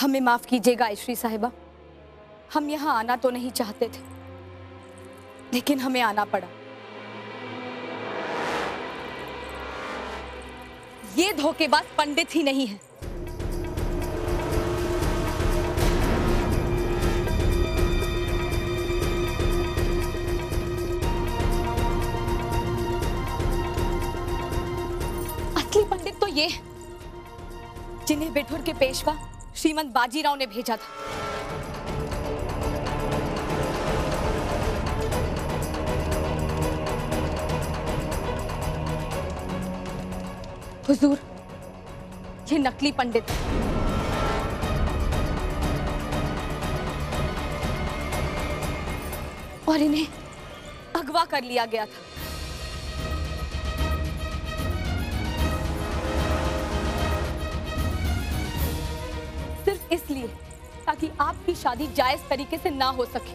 हमें माफ कीजिएगा आयश्री साहिबा, हम यहाँ आना तो नहीं चाहते थे लेकिन हमें आना पड़ा। ये धोखेबाज पंडित ही नहीं है। असली पंडित तो ये जिन्हें बिठूर के पेशवा श्रीमंत बाजीराव ने भेजा था। हुजूर, ये नकली पंडित और इन्हें अगवा कर लिया गया था। सिर्फ इसलिए ताकि आपकी शादी जायज तरीके से ना हो सके।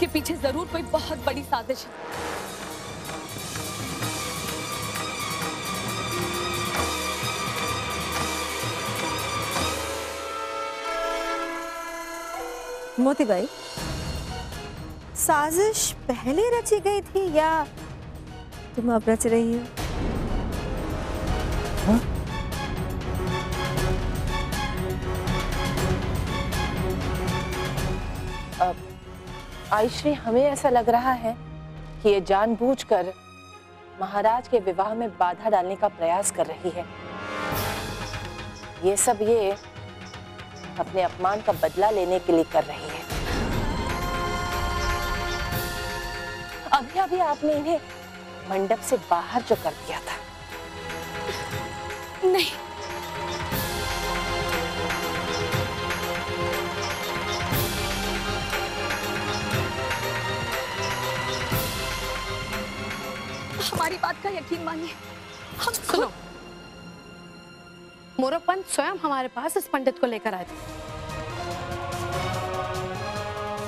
के पीछे जरूर कोई बहुत बड़ी साजिश है। मोतीबाई, साजिश पहले रची गई थी या तुम अब रच रही हो? आयश्री, हमें ऐसा लग रहा है कि ये जानबूझकर महाराज के विवाह में बाधा डालने का प्रयास कर रही है। ये सब ये अपने अपमान का बदला लेने के लिए कर रही है। अभी अभी आपने इन्हें मंडप से बाहर जो कर दिया था। नहीं, हमारी बात का यकीन मानिए। हम सुनो, मोरोपंत स्वयं हमारे पास इस पंडित को लेकर आए थे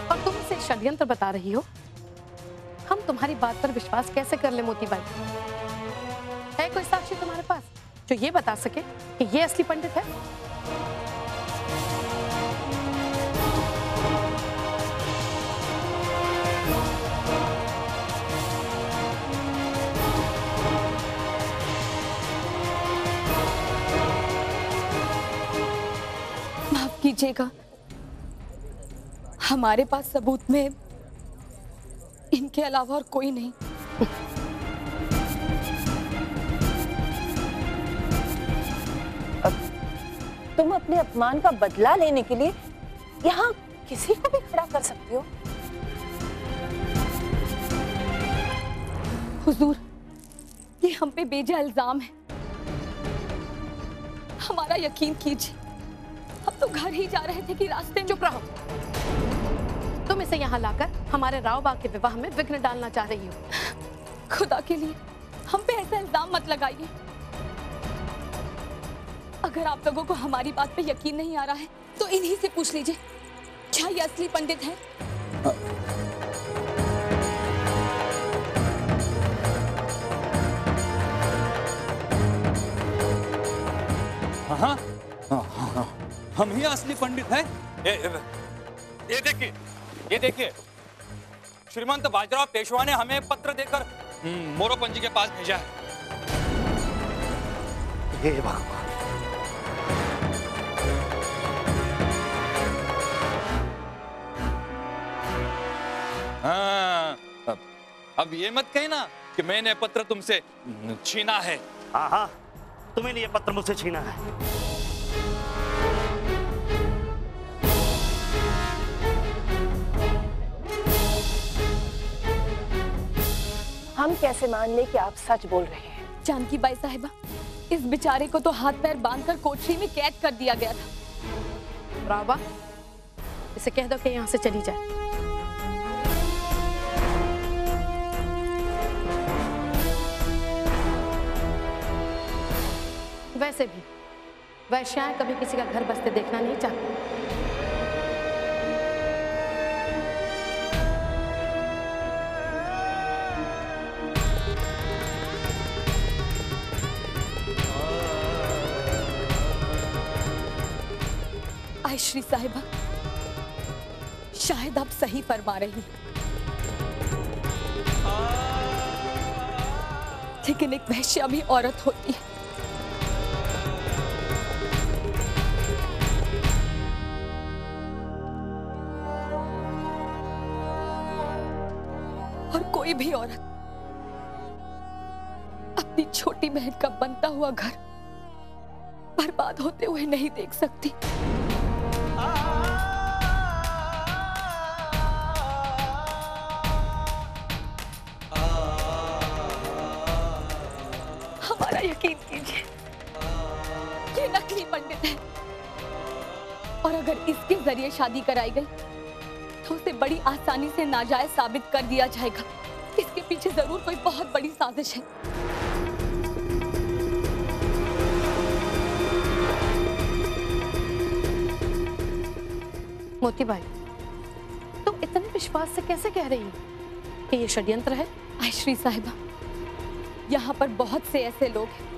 और तुम इसे षड्यंत्र बता रही हो। हम तुम्हारी बात पर विश्वास कैसे कर ले मोतीबाई? है कोई साक्षी तुम्हारे पास जो ये बता सके कि ये असली पंडित है? कीजिएगा, हमारे पास सबूत में इनके अलावा और कोई नहीं। अब तुम अपने अपमान का बदला लेने के लिए यहाँ किसी को भी खड़ा कर सकती हो। हुजूर, ये हम पे बेजा इल्जाम है, हमारा यकीन कीजिए। अब तो घर ही जा रहे थे कि रास्ते में। चुप रहो, तुम इसे यहाँ लाकर हमारे राव बा के विवाह में विघ्न डालना चाह रही हो। खुदा के लिए हम पे ऐसा इल्जाम मत लगाइए। अगर आप लोगों को हमारी बात पे यकीन नहीं आ रहा है तो इन्हीं से पूछ लीजिए, क्या ये असली पंडित है? हाँ, हम ही असली पंडित हैं। ये देखिए, ये देखिए, श्रीमंत बाजीराव पेशवा ने हमें पत्र देकर मोरोपंत जी के पास भेजा है। ये भगवान, हाँ, अब ये मत कहना कि मैंने पत्र तुमसे छीना है। हाँ, तुम्हें ये पत्र मुझसे छीना है। हम कैसे मान ले कि आप सच बोल रहे हैं? जानकी बाई साहिबा, इस बेचारे को तो हाथ पैर बांधकर कोठरी में कैद कर दिया गया था। रावा, इसे कह दो कि यहाँ से चली जाए। वैसे भी वैश्याएं कभी किसी का घर बसते देखना नहीं चाहती। श्री साहिबा, शायद आप सही फरमा रही, लेकिन एक वैश्यामी औरत होती है और कोई भी औरत अपनी छोटी बहन का बनता हुआ घर बर्बाद होते हुए नहीं देख सकती। हमारा यकीन कीजिए, ये नकली पंडित है और अगर इसके जरिए शादी कराई गई तो उसे बड़ी आसानी से नाजायज साबित कर दिया जाएगा। इसके पीछे जरूर कोई बहुत बड़ी साजिश है। मोतीबाई, तुम इतने विश्वास से कैसे कह रही हो कि ये षड्यंत्र है? आयश्री साहिबा, यहाँ पर बहुत से ऐसे लोग हैं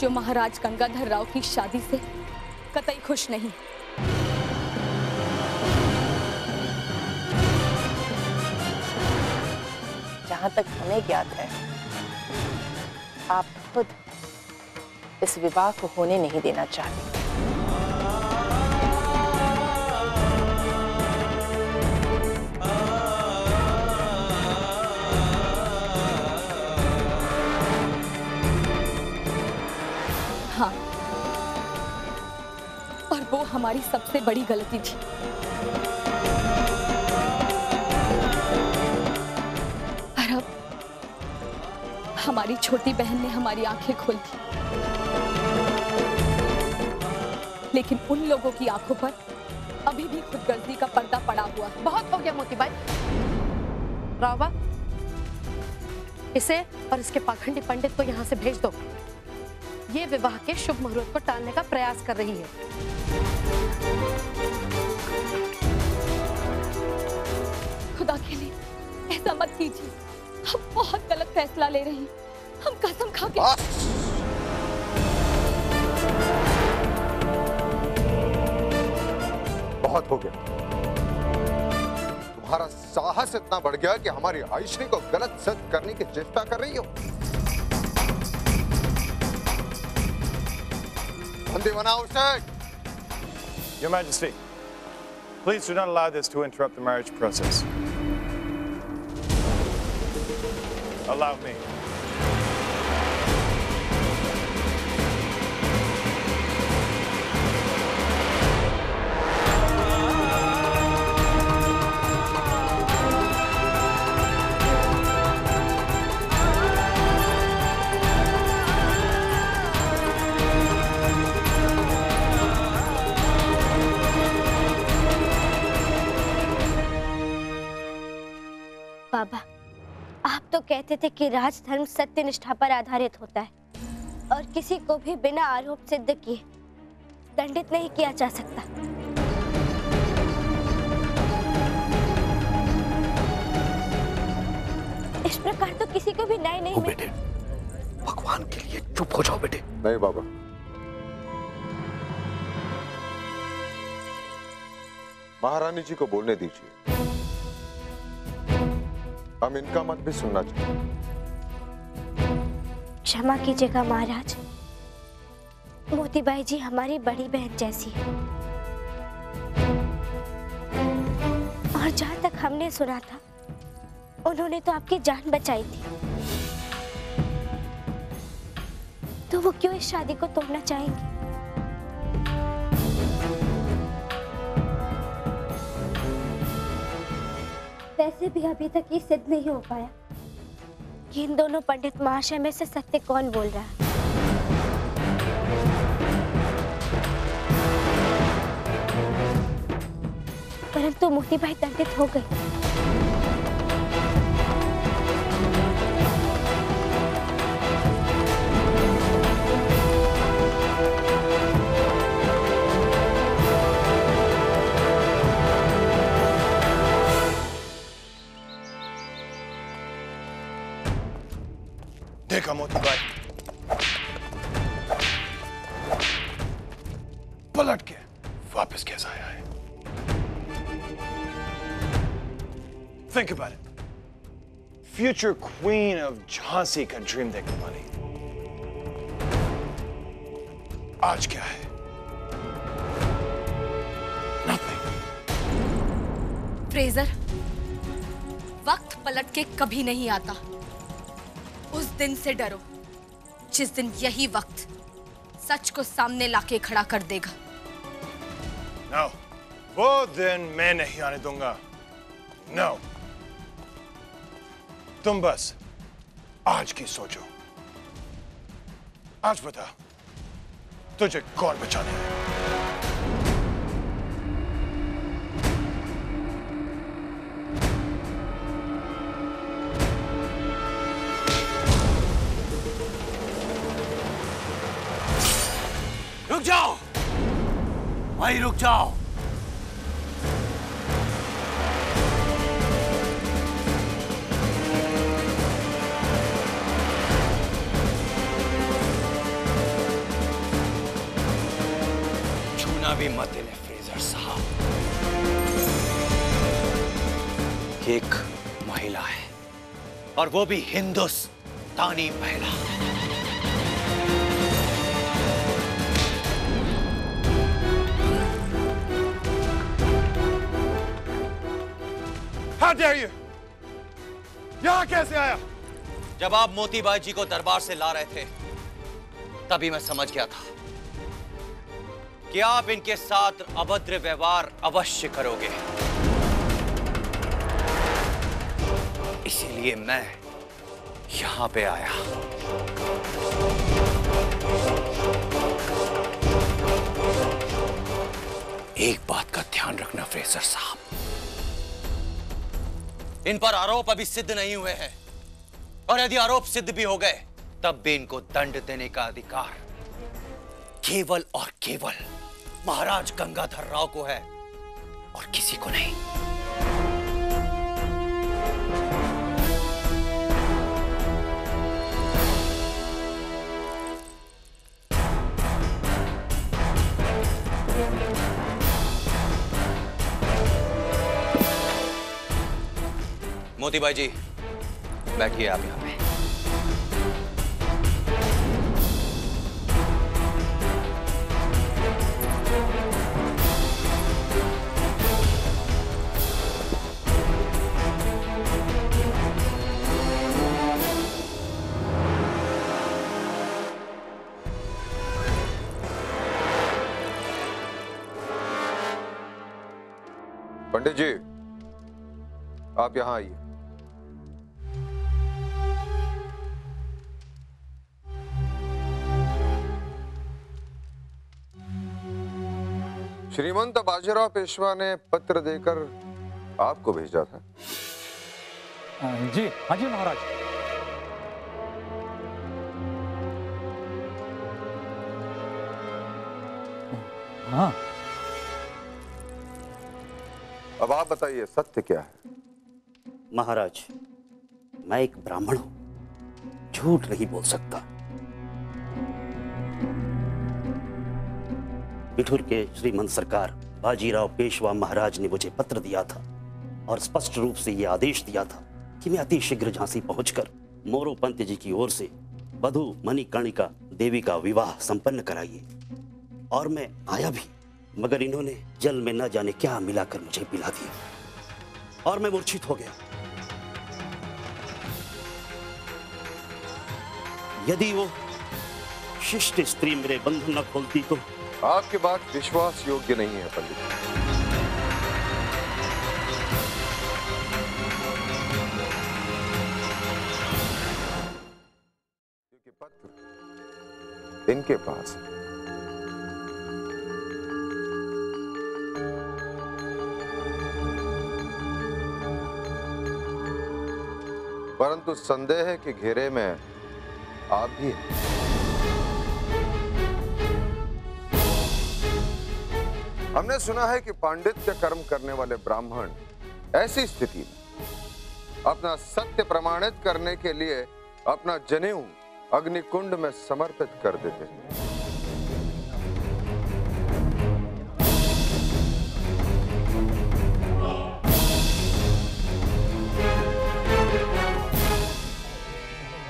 जो महाराज गंगाधर राव की शादी से कतई खुश नहीं। जहाँ तक हमें ज्ञात है, आप खुद इस विवाह को होने नहीं देना चाहते। हाँ, और वो हमारी सबसे बड़ी गलती थी। और अब हमारी छोटी बहन ने हमारी आंखें खोल दी, लेकिन उन लोगों की आंखों पर अभी भी खुदगर्जी का पर्दा पड़ा हुआ है। बहुत हो गया मोतीबाई। रावा, इसे और इसके पाखंडी पंडित को यहाँ से भेज दो। ये विवाह के शुभ मुहूर्त को टालने का प्रयास कर रही है। खुदा के लिए ऐसा मत कीजिए, हम बहुत गलत फैसला ले रहे हैं। हम कसम खा के बहुत हो गया। तुम्हारा साहस इतना बढ़ गया कि हमारी आयश्री को गलत सिद्ध करने की चेष्टा कर रही हो। Your Majesty, please do not allow this to interrupt the marriage process. Allow me. बाबा, आप तो कहते थे कि राजधर्म सत्य निष्ठा पर आधारित होता है और किसी को भी बिना आरोप सिद्ध किए दंडित नहीं किया जा सकता। इस प्रकार तो किसी को भी न्याय नहीं मिलता। भगवान के लिए चुप हो जाओ बेटे। नहीं बाबा, महारानी जी को बोलने दीजिए। हम इनका मत भी सुनना चाहिए। क्षमा कीजिएगा महाराज, मोतीबाई जी हमारी बड़ी बहन जैसी है और जहाँ तक हमने सुना था उन्होंने तो आपकी जान बचाई थी, तो वो क्यों इस शादी को तोड़ना चाहेंगे? वैसे भी अभी तक ये सिद्ध नहीं हो पाया कि इन दोनों पंडित महाशय में से सत्य कौन बोल रहा है। परंतु मोतीबाई दंडित हो गई। देखा मोतीबाई, पलट के वापस कैसा आया है। Think about it. Future queen of Jhansi का ड्रीम देख पानी आज क्या है? Nothing. फ्रेजर, वक्त पलट के कभी नहीं आता। उस दिन से डरो जिस दिन यही वक्त सच को सामने लाके खड़ा कर देगा। No, वो दिन मैं नहीं आने दूंगा। No, तुम बस आज की सोचो। आज बता तुझे कौन बचाने है? वहीं रुक जाओ। छूना भी मत देना फ्रेजर साहब। एक महिला है और वो भी हिंदुस्तानी महिला। How dare you? यहाँ कैसे आया? जब आप मोतीबाई जी को दरबार से ला रहे थे, तभी मैं समझ गया था कि आप इनके साथ अभद्र व्यवहार अवश्य करोगे। इसीलिए मैं यहाँ पे आया। एक बात का ध्यान रखना फ्रेजर साहब, इन पर आरोप अभी सिद्ध नहीं हुए हैं और यदि आरोप सिद्ध भी हो गए तब भी इनको दंड देने का अधिकार केवल और केवल महाराज गंगाधर राव को है और किसी को नहीं। मोतीबाई जी, बैठिए आप यहाँ पे। पंडित जी, आप यहाँ आइए। श्रीमंत बाजीराव पेशवा ने पत्र देकर आपको भेजा था। जी, हाँ जी महाराज। हाँ। अब आप बताइए सत्य क्या है? महाराज, मैं एक ब्राह्मण हूं, झूठ नहीं बोल सकता। बिठूर के श्रीमंत सरकार बाजीराव पेशवा महाराज ने मुझे पत्र दिया था और स्पष्ट रूप से यह आदेश दिया था कि मैं अति शीघ्र झांसी पहुंचकर मोरोपंत जी की ओर से वधू मणिकर्णिका देवी का विवाह संपन्न कराइए। और मैं आया भी, मगर इन्होंने जल में न जाने क्या मिलाकर मुझे पिला दिया और मैं मूर्छित हो गया। यदि वो शिष्ट स्त्री मेरे बंधन न खोलती तो। आपकी बात विश्वास योग्य नहीं है पंडित, क्योंकि पत्र इनके पास है। परंतु संदेह है कि घेरे में आप भी हैं। हमने सुना है कि पांडित्य कर्म करने वाले ब्राह्मण ऐसी स्थिति में अपना सत्य प्रमाणित करने के लिए अपना जनेऊ अग्निकुंड में समर्पित कर देते हैं।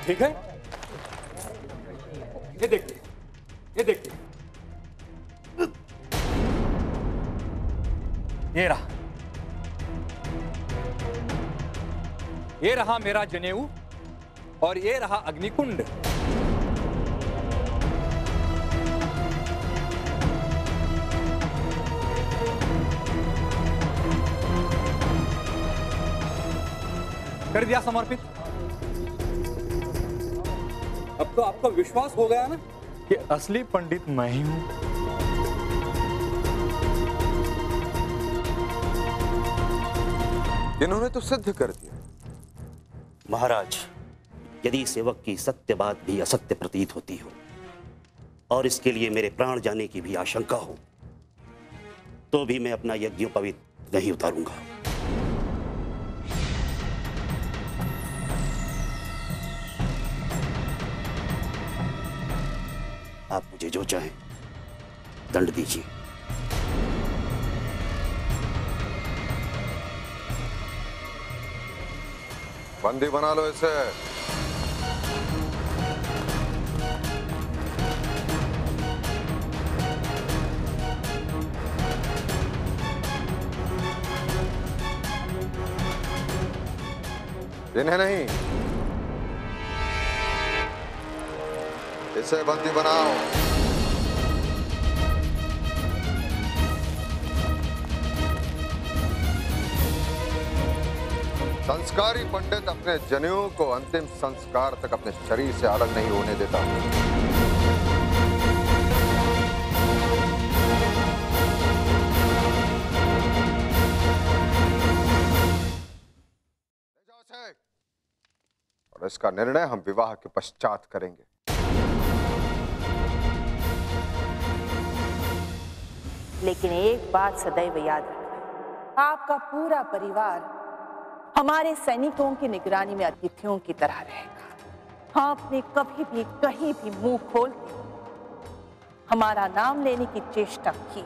ठीक है। ये देखिए, ये देखिए, ये रहा, ये रहा मेरा जनेऊ और ये रहा अग्निकुंड। कर दिया समर्पित। अब तो आपको विश्वास हो गया ना कि असली पंडित मैं ही हूं। इन्होंने तो सिद्ध कर दिया। महाराज, यदि सेवक की सत्य बात भी असत्य प्रतीत होती हो और इसके लिए मेरे प्राण जाने की भी आशंका हो तो भी मैं अपना यज्ञोपवीत नहीं उतारूंगा। आप मुझे जो चाहें दंड दीजिए। बंदी बना लो इसे। इन्हें नहीं, इसे बंदी बनाओ। संस्कारी पंडित अपने जनेऊ को अंतिम संस्कार तक अपने शरीर से अलग नहीं होने देता। और इसका निर्णय हम विवाह के पश्चात करेंगे। लेकिन एक बात सदैव याद रखें, आपका पूरा परिवार हमारे सैनिकों की निगरानी में अतिथियों की तरह रहेगा। आपने कभी भी कहीं भी मुंह खोल हमारा नाम लेने की चेष्टा की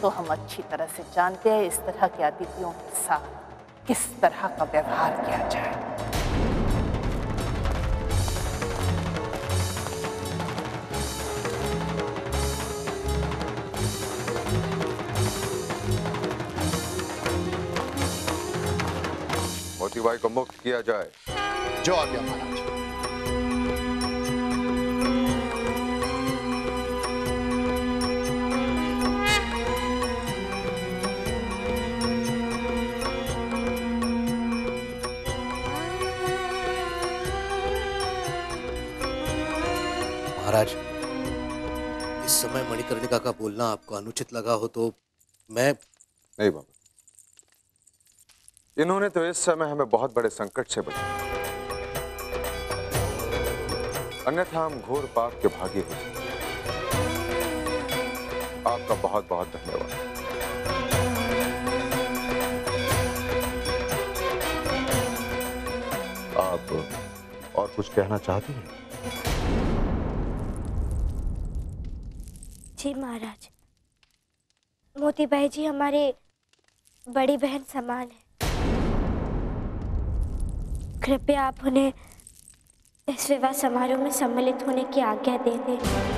तो हम अच्छी तरह से जानते हैं इस तरह के अतिथियों के साथ किस तरह का व्यवहार किया जाए। मोतीबाई को मुक्त किया जाए। जो आज्ञा महाराज। महाराज, इस समय मणिकर्णिका का बोलना आपको अनुचित लगा हो तो मैं नहीं। बाबा, इन्होंने तो इस समय हमें बहुत बड़े संकट से बचाया, अन्यथा हम घोर पाप के भागी हो। आपका बहुत बहुत धन्यवाद। आप और कुछ कहना चाहती हैं? जी महाराज, मोतीबाई जी हमारे बड़ी बहन समान है। कृपया आप उन्हें इस विवाह समारोह में सम्मिलित होने की आज्ञा दे दें।